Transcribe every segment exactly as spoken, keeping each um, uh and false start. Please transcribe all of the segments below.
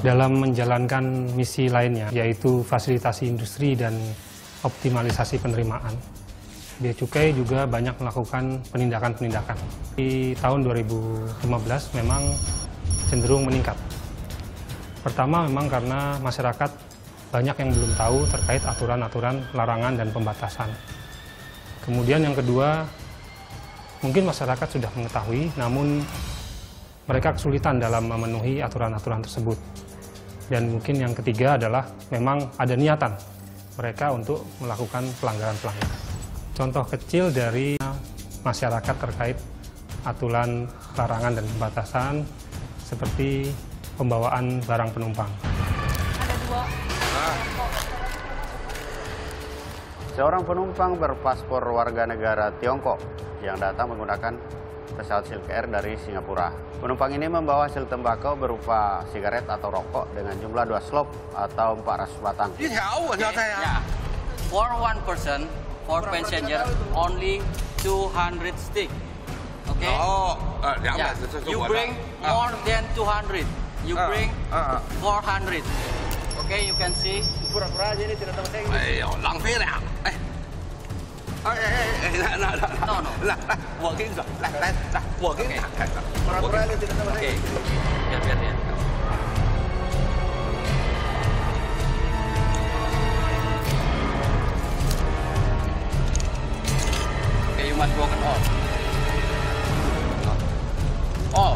dalam menjalankan misi lainnya, yaitu fasilitasi industri dan optimalisasi penerimaan. Bea Cukai juga banyak melakukan penindakan-penindakan. Di tahun dua ribu lima belas memang cenderung meningkat. Pertama memang karena masyarakat banyak yang belum tahu terkait aturan-aturan larangan dan pembatasan. Kemudian yang kedua, mungkin masyarakat sudah mengetahui, namun mereka kesulitan dalam memenuhi aturan-aturan tersebut. Dan mungkin yang ketiga adalah memang ada niatan mereka untuk melakukan pelanggaran-pelanggaran. Contoh kecil dari masyarakat terkait aturan larangan dan pembatasan seperti pembawaan barang penumpang. Ada dua. Seorang penumpang berpaspor warga negara Tiongkok yang datang menggunakan pesawat Silk Air dari Singapura. Penumpang ini membawa hasil tembakau berupa sigaret atau rokok dengan jumlah dua slop atau empat ratus batang. For one person, for passenger, only two hundred stick. Okay? Oh, uh, yeah. You bring more than two hundred. You bring four hundred. Okay, you can see. Pura-pura aja ini tidak tahu saya. Ayo, langfir ya. Eh. Oh, eh, eh, eh, nah, nah, nah. No, no. Lah, lah. Walking, lah, lah, lah. Walking. Pura-pura ini tidak tahu saya. Okay. Biar, biar, biar. Okay, you must walk it all. Oh.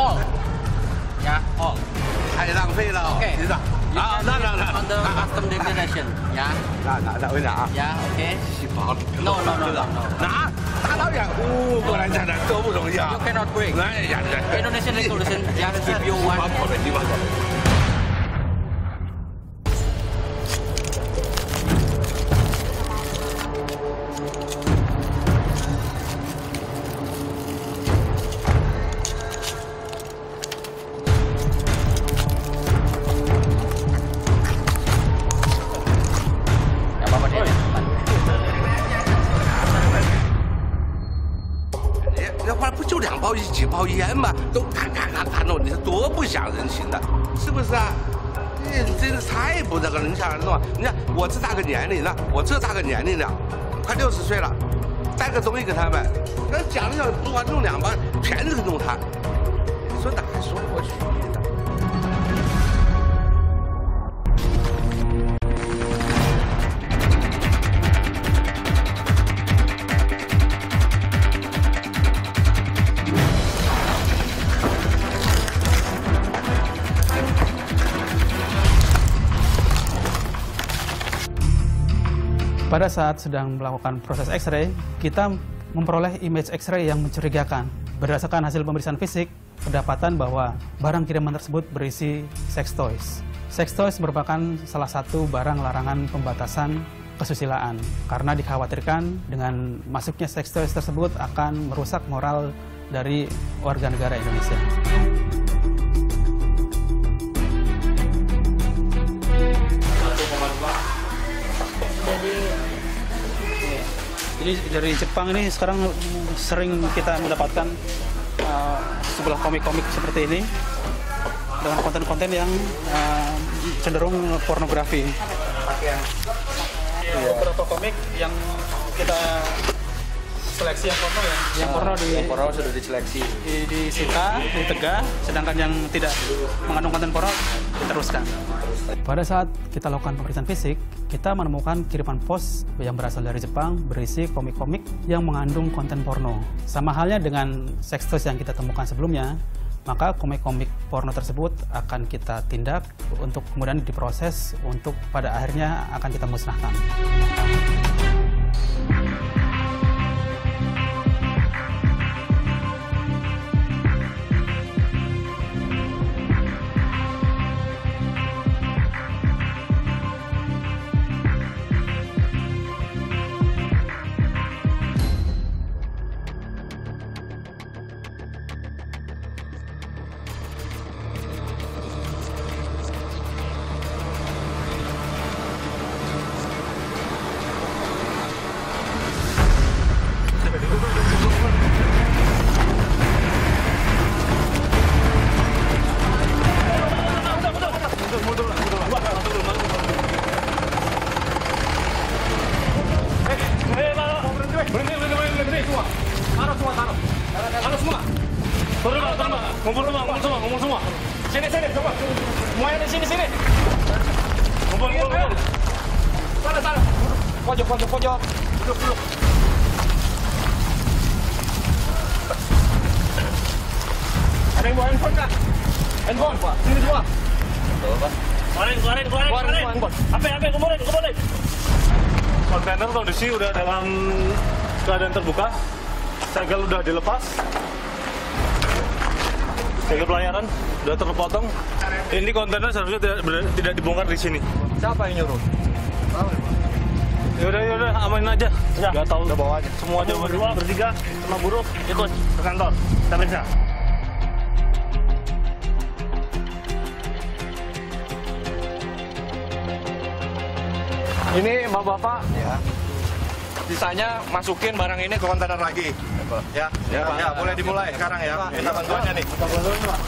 All. Yeah, all. Hey, lang phi lah. Okay. Ah, no, no, no. On the custom declaration. Yeah. Nah, nah, nah, nah. Yeah, okay. No, no, no, no. Nah, tak tahu ya. Uh, orang China itu bukan ya. You cannot break. Nah, ya, ya. Indonesian regulation yang give you one. Pada saat sedang melakukan proses X-ray, kita memperoleh image X-ray yang mencurigakan. Berdasarkan hasil pemeriksaan fisik, kedapatan bahwa barang kiriman tersebut berisi sex toys. Sex toys merupakan salah satu barang larangan pembatasan kesusilaan, karena dikhawatirkan dengan masuknya sex toys tersebut akan merusak moral dari warga negara Indonesia. Jadi dari Jepang ini sekarang sering kita mendapatkan uh, sebuah komik-komik seperti ini dengan konten-konten yang uh, cenderung pornografi. Ada beberapa komik yang kita seleksi yang porno ya. Yang porno di yang porno sudah diseleksi, di, disita, ditegah, sedangkan yang tidak mengandung konten porno diteruskan. Pada saat kita lakukan pemeriksaan fisik, kita menemukan kiriman pos yang berasal dari Jepang berisi komik-komik yang mengandung konten porno. Sama halnya dengan sex toys yang kita temukan sebelumnya, maka komik-komik porno tersebut akan kita tindak untuk kemudian diproses untuk pada akhirnya akan kita musnahkan. Kumpul semua, kumpul semua, kumpul semua. Sini, sini, semua. Semuanya di sini, sini. Kumpul, kumpul, kumpul. Sana, sana. Pojok, pojok, pojok. Duduk, duduk. Ada yang bawa handphone, Kak? Handphone, Pak. Sini semua. Betul, Pak. Keluarin, keluarin, keluarin, keluarin. Apa, apa, kemurin, kemurin. Kontainer kondisi udah dalam keadaan terbuka. Segel udah dilepas. Segel pelayaran udah terpotong. Ini kontainer seharusnya tidak, tidak dibongkar di sini. Siapa yang nyuruh? Yaudah, yaudah, aman aja. Ya. Gak tahu, udah bawa aja. Semua aja berdua, bertiga, sama buruk, ikut ke kantor. Kita periksa. Ini bapak-bapak, ya. Sisanya masukin barang ini ke kontainer lagi. Ya, ya, ya, ya boleh dimulai ya, sekarang ya. Minta bantuannya nih. Minta bantuan, Pak.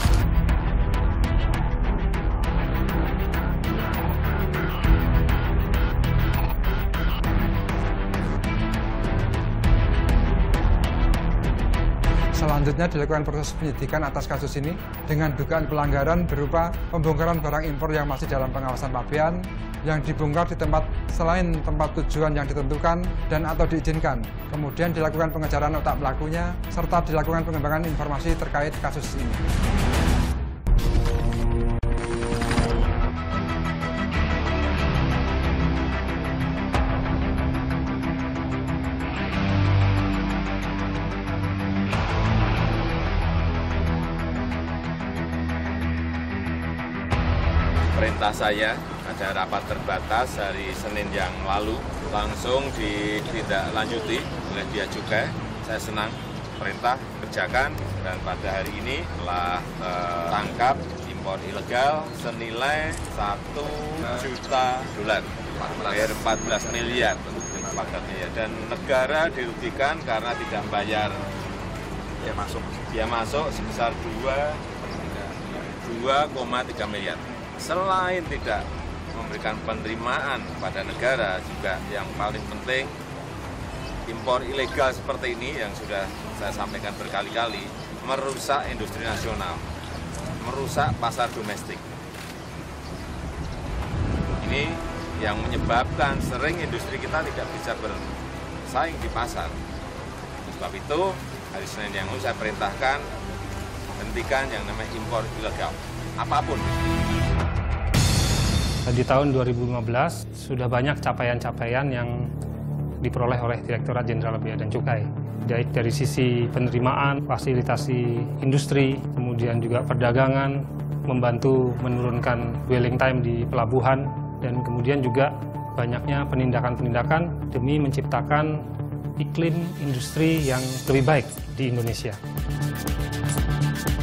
Selanjutnya dilakukan proses penyidikan atas kasus ini dengan dugaan pelanggaran berupa pembongkaran barang impor yang masih dalam pengawasan pabean, yang dibongkar di tempat selain tempat tujuan yang ditentukan dan atau diizinkan. Kemudian dilakukan pengejaran otak pelakunya, serta dilakukan pengembangan informasi terkait kasus ini. Perintah saya ada rapat terbatas hari Senin yang lalu, langsung ditindaklanjuti oleh Bea Cukai. Saya senang perintah kerjakan, dan pada hari ini telah tertangkap impor ilegal senilai satu juta dolar, hampir empat belas miliar, dan negara dirugikan karena tidak membayar biaya masuk. Biaya masuk sebesar dua koma tiga miliar. Selain tidak memberikan penerimaan pada negara, juga yang paling penting impor ilegal seperti ini yang sudah saya sampaikan berkali-kali merusak industri nasional, merusak pasar domestik. Ini yang menyebabkan sering industri kita tidak bisa bersaing di pasar. Sebab itu hari Senin yang lalu saya perintahkan hentikan yang namanya impor ilegal apapun. Di tahun dua ribu lima belas sudah banyak capaian-capaian yang diperoleh oleh Direktorat Jenderal Bea dan Cukai. Baik dari sisi penerimaan, fasilitasi industri, kemudian juga perdagangan, membantu menurunkan dwelling time di pelabuhan, dan kemudian juga banyaknya penindakan-penindakan demi menciptakan iklim industri yang lebih baik di Indonesia.